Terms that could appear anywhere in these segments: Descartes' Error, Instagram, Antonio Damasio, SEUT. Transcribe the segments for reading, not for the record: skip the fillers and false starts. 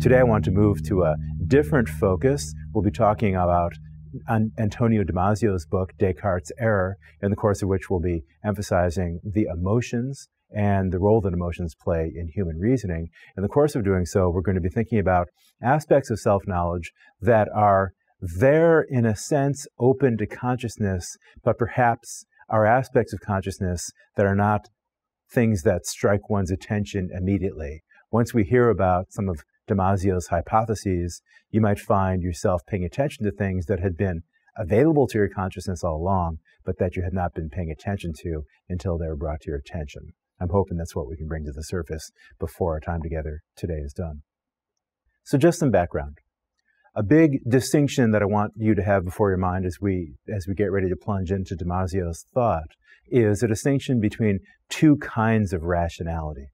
Today I want to move to a different focus. We'll be talking about Antonio Damasio's book, Descartes' Error, in the course of which we'll be emphasizing the emotions and the role that emotions play in human reasoning. In the course of doing so, we're going to be thinking about aspects of self-knowledge that are there, in a sense, open to consciousness, but perhaps are aspects of consciousness that are not things that strike one's attention immediately. Once we hear about some of Damasio's hypotheses, you might find yourself paying attention to things that had been available to your consciousness all along, but that you had not been paying attention to until they were brought to your attention. I'm hoping that's what we can bring to the surface before our time together today is done. So just some background. A big distinction that I want you to have before your mind as we get ready to plunge into Damasio's thought is a distinction between two kinds of rationality.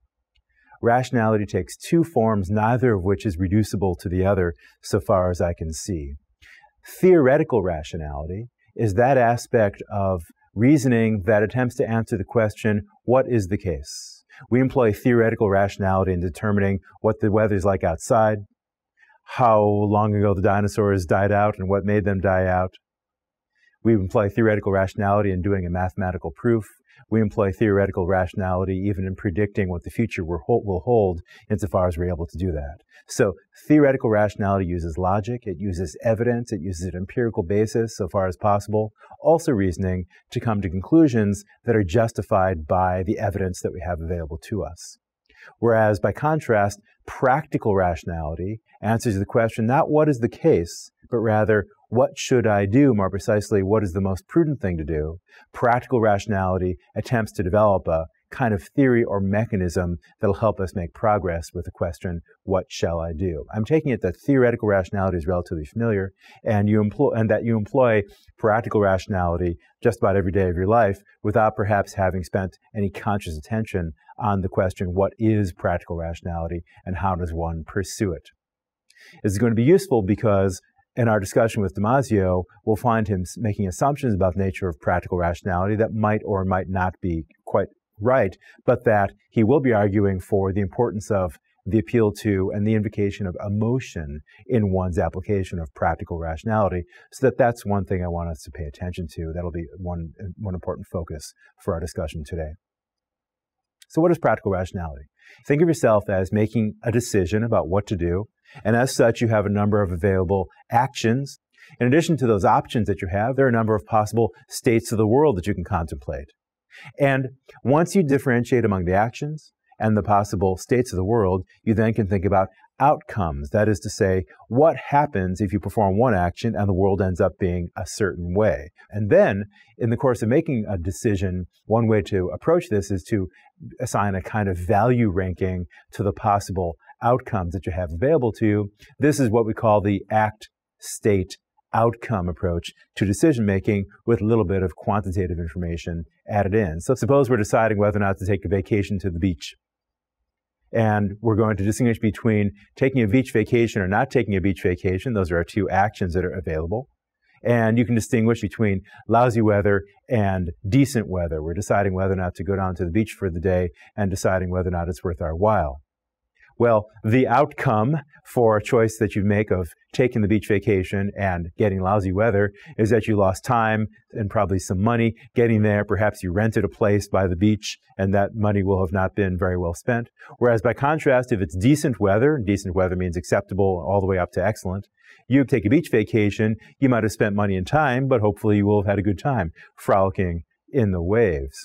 Rationality takes two forms, neither of which is reducible to the other, so far as I can see. Theoretical rationality is that aspect of reasoning that attempts to answer the question, what is the case? We employ theoretical rationality in determining what the weather's like outside, how long ago the dinosaurs died out and what made them die out. We employ theoretical rationality in doing a mathematical proof. We employ theoretical rationality even in predicting what the future will hold, insofar as we're able to do that. So theoretical rationality uses logic, it uses evidence, it uses an empirical basis, so far as possible, also reasoning, to come to conclusions that are justified by the evidence that we have available to us. Whereas, by contrast, practical rationality answers the question not what is the case, but rather, what should I do? More precisely, what is the most prudent thing to do? Practical rationality attempts to develop a kind of theory or mechanism that'll help us make progress with the question, what shall I do? I'm taking it that theoretical rationality is relatively familiar, and that you employ practical rationality just about every day of your life without perhaps having spent any conscious attention on the question, what is practical rationality and how does one pursue it? This is going to be useful because in our discussion with Damasio, we'll find him making assumptions about the nature of practical rationality that might or might not be quite right, but that he will be arguing for the importance of the appeal to and the invocation of emotion in one's application of practical rationality, so that's one thing I want us to pay attention to. That'll be one important focus for our discussion today. So what is practical rationality? Think of yourself as making a decision about what to do, and as such, you have a number of available actions. In addition to those options that you have, there are a number of possible states of the world that you can contemplate. And once you differentiate among the actions and the possible states of the world, you then can think about outcomes. That is to say, what happens if you perform one action and the world ends up being a certain way? And then, in the course of making a decision, one way to approach this is to assign a kind of value ranking to the possible outcomes that you have available to you. This is what we call the act-state-outcome approach to decision-making, with a little bit of quantitative information added in. So suppose we're deciding whether or not to take a vacation to the beach. And we're going to distinguish between taking a beach vacation or not taking a beach vacation. Those are our two actions that are available. And you can distinguish between lousy weather and decent weather. We're deciding whether or not to go down to the beach for the day and deciding whether or not it's worth our while. Well, the outcome for a choice that you make of taking the beach vacation and getting lousy weather is that you lost time and probably some money getting there. Perhaps you rented a place by the beach, and that money will have not been very well spent. Whereas by contrast, if it's decent weather means acceptable all the way up to excellent, you take a beach vacation, you might have spent money and time, but hopefully you will have had a good time frolicking in the waves.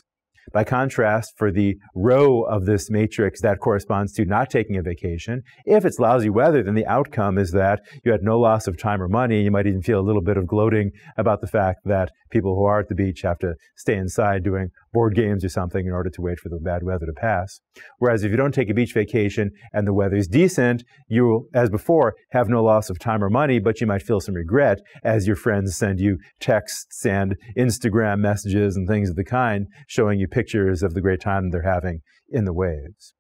By contrast, for the row of this matrix that corresponds to not taking a vacation, if it's lousy weather, then the outcome is that you had no loss of time or money. You might even feel a little bit of gloating about the fact that people who are at the beach have to stay inside doing board games or something in order to wait for the bad weather to pass. Whereas if you don't take a beach vacation and the weather's decent, you, as before, have no loss of time or money, but you might feel some regret as your friends send you texts and Instagram messages and things of the kind showing you pictures of the great time they're having in the waves.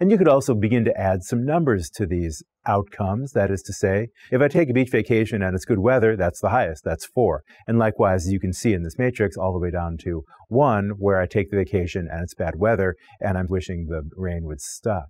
And you could also begin to add some numbers to these outcomes. That is to say, if I take a beach vacation and it's good weather, that's the highest, that's 4. And likewise, you can see in this matrix all the way down to 1, where I take the vacation and it's bad weather and I'm wishing the rain would stop.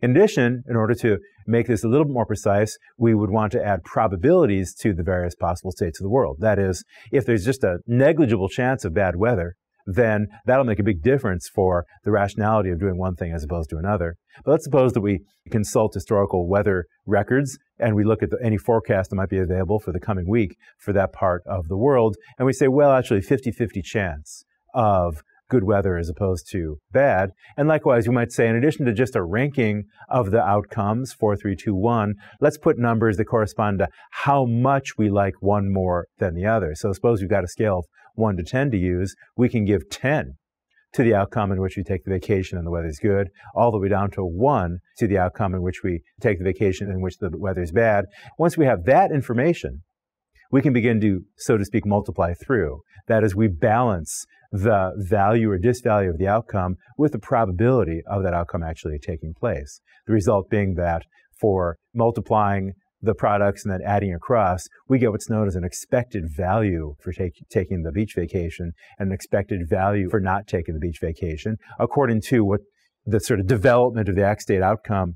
In addition, in order to make this a little bit more precise, we would want to add probabilities to the various possible states of the world. That is, if there's just a negligible chance of bad weather, then that'll make a big difference for the rationality of doing one thing as opposed to another. But let's suppose that we consult historical weather records and we look at any forecast that might be available for the coming week for that part of the world, and we say, well, actually 50-50 chance of good weather as opposed to bad. And likewise, you might say, in addition to just a ranking of the outcomes, 4, 3, 2, 1, let's put numbers that correspond to how much we like one more than the other. So suppose we've got a scale of 1 to 10 to use, we can give 10 to the outcome in which we take the vacation and the weather's good, all the way down to 1 to the outcome in which we take the vacation in which the weather's bad. Once we have that information, we can begin to, so to speak, multiply through. That is, we balance the value or disvalue of the outcome with the probability of that outcome actually taking place. The result being that for multiplying the products and then adding across, we get what's known as an expected value for taking the beach vacation and an expected value for not taking the beach vacation, according to what the sort of development of the act-state outcome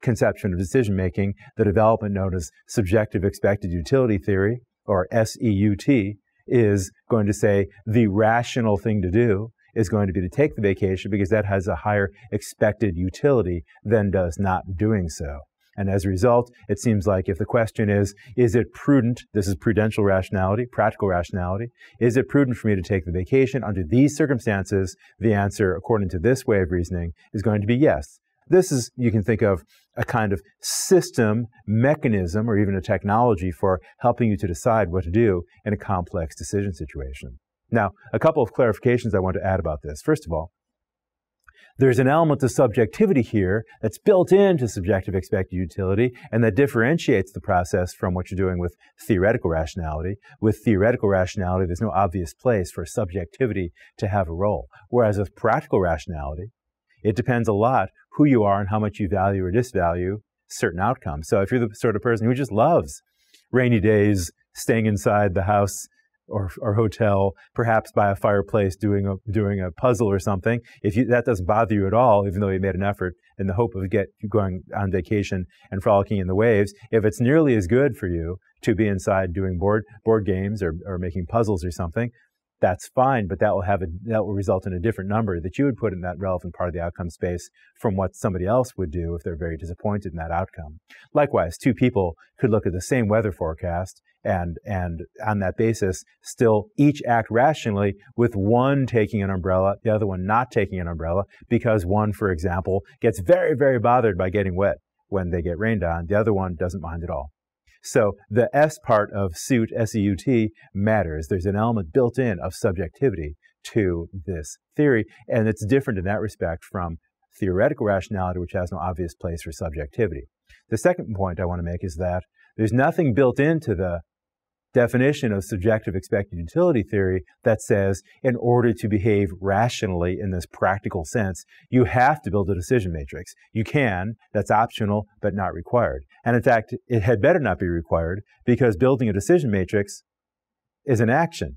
conception of decision-making, the development known as subjective expected utility theory, or SEUT, is going to say the rational thing to do is going to be to take the vacation because that has a higher expected utility than does not doing so. And as a result, it seems like if the question is it prudent, this is prudential rationality, practical rationality, is it prudent for me to take the vacation under these circumstances? The answer, according to this way of reasoning, is going to be yes. This is, you can think of a kind of system, mechanism, or even a technology for helping you to decide what to do in a complex decision situation. Now, a couple of clarifications I want to add about this. First of all, there's an element of subjectivity here that's built into subjective expected utility and that differentiates the process from what you're doing with theoretical rationality. With theoretical rationality, there's no obvious place for subjectivity to have a role. Whereas with practical rationality, it depends a lot who you are and how much you value or disvalue certain outcomes. So if you're the sort of person who just loves rainy days, staying inside the house or hotel, perhaps by a fireplace doing a puzzle or something, that doesn't bother you at all, even though you made an effort in the hope of going on vacation and frolicking in the waves, if it's nearly as good for you to be inside doing board games or making puzzles or something, that's fine, but that will result in a different number that you would put in that relevant part of the outcome space from what somebody else would do if they're very disappointed in that outcome. Likewise, two people could look at the same weather forecast and on that basis still each act rationally, with one taking an umbrella, the other one not taking an umbrella, because one, for example, gets very, very bothered by getting wet when they get rained on. The other one doesn't mind at all. So the S part of SEUT, S-E-U-T, matters. There's an element built in of subjectivity to this theory, and it's different in that respect from theoretical rationality, which has no obvious place for subjectivity. The second point I want to make is that there's nothing built into the definition of subjective expected utility theory that says in order to behave rationally in this practical sense, you have to build a decision matrix. You can, that's optional, but not required. And in fact, it had better not be required, because building a decision matrix is an action.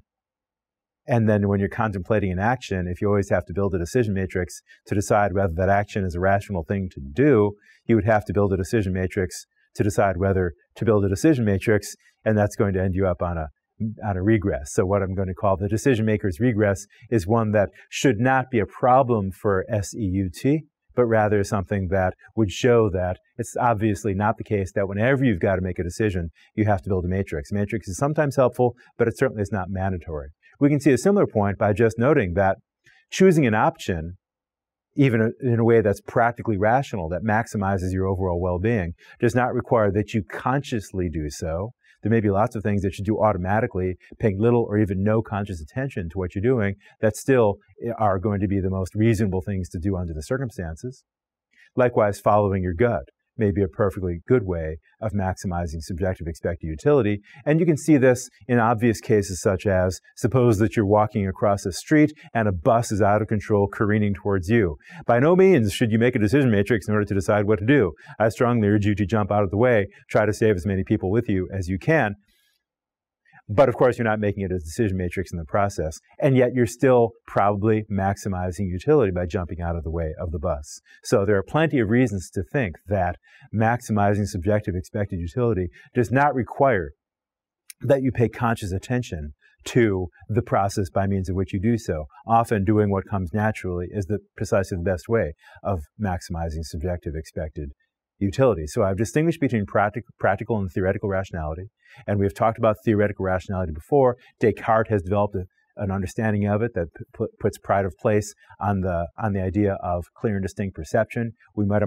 And then when you're contemplating an action, if you always have to build a decision matrix to decide whether that action is a rational thing to do, you would have to build a decision matrix to decide whether to build a decision matrix, and that's going to end you up on a regress. So what I'm going to call the decision maker's regress is one that should not be a problem for SEUT, but rather something that would show that it's obviously not the case that whenever you've got to make a decision, you have to build a matrix. A matrix is sometimes helpful, but it certainly is not mandatory. We can see a similar point by just noting that choosing an option, even in a way that's practically rational, that maximizes your overall well-being, does not require that you consciously do so. There may be lots of things that you do automatically, paying little or even no conscious attention to what you're doing, that still are going to be the most reasonable things to do under the circumstances. Likewise, following your gut. may be a perfectly good way of maximizing subjective expected utility. And you can see this in obvious cases such as, suppose that you're walking across a street and a bus is out of control careening towards you. By no means should you make a decision matrix in order to decide what to do. I strongly urge you to jump out of the way, try to save as many people with you as you can. But of course, you're not making it a decision matrix in the process, and yet you're still probably maximizing utility by jumping out of the way of the bus. So there are plenty of reasons to think that maximizing subjective expected utility does not require that you pay conscious attention to the process by means of which you do so. Often doing what comes naturally is precisely the best way of maximizing subjective expected utility. So I've distinguished between practical and theoretical rationality, and we've talked about theoretical rationality before. Descartes has developed an understanding of it that puts pride of place on the idea of clear and distinct perception. We might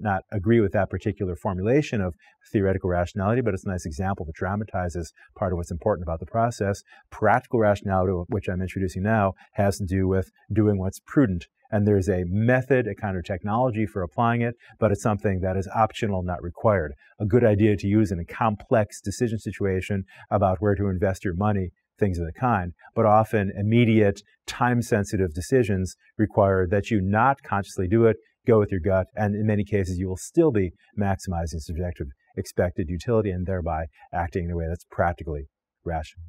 not agree with that particular formulation of theoretical rationality, but it's a nice example that dramatizes part of what's important about the process. Practical rationality, which I'm introducing now, has to do with doing what's prudent. And there's a method, a kind of technology for applying it, but it's something that is optional, not required. A good idea to use in a complex decision situation about where to invest your money, things of the kind. But often immediate, time-sensitive decisions require that you not consciously do it, go with your gut, and in many cases you will still be maximizing subjective expected utility and thereby acting in a way that's practically rational.